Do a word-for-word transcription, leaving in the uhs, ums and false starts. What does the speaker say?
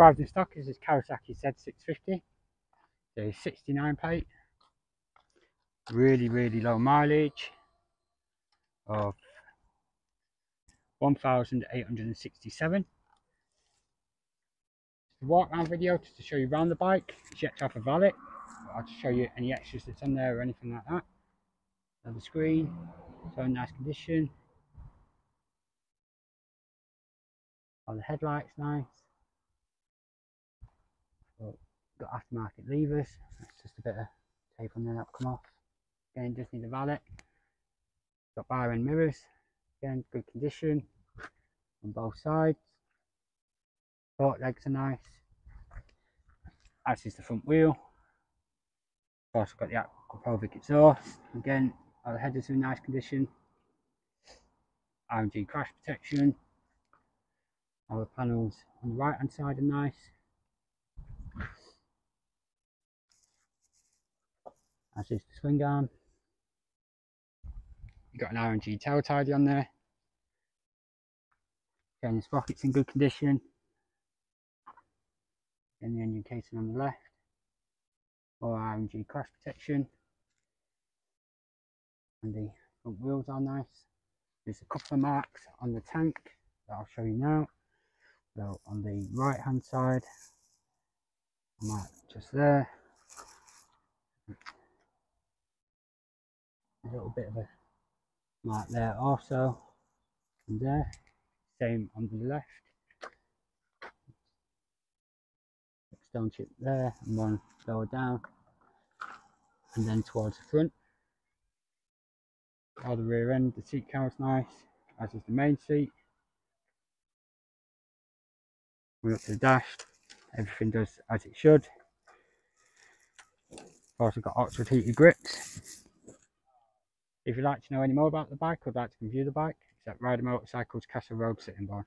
arrived in stock is this Kawasaki Z six fifty, the sixty-nine plate, really really low mileage of one thousand eight hundred sixty-seven. The walk around video just to show you around the bike. It's yet to have a valet, but I'll just show you any extras that's on there or anything like that. Another screen, so in nice condition. Oh, the headlights nice. But got aftermarket levers, that's just a bit of tape on there that'll come off. Again, just need a valet. Got bar end mirrors, again good condition on both sides. Fork legs are nice, as is the front wheel. Of course we've got the Aquapovik exhaust, again all the headers are in nice condition. R and G crash protection, all the panels on the right hand side are nice. As is the swing arm. You've got an R and G tail tidy on there. Again, the sprocket's in good condition. Again, the engine casing on the left. More R and G crash protection. And the front wheels are nice. There's a couple of marks on the tank that I'll show you now. So on the right hand side, a mark just there. A little bit of a mark there also, and there, same on the left. Stone chip there, and one lower down, and then towards the front. All the rear end, the seat cover's nice, as is the main seat. We're up to the dash, everything does as it should. Also got Oxford Heated Grips. If you'd like to know any more about the bike or would like to review the bike, it's at Ryder Motorcycles, Castle Road, Sittingbourne.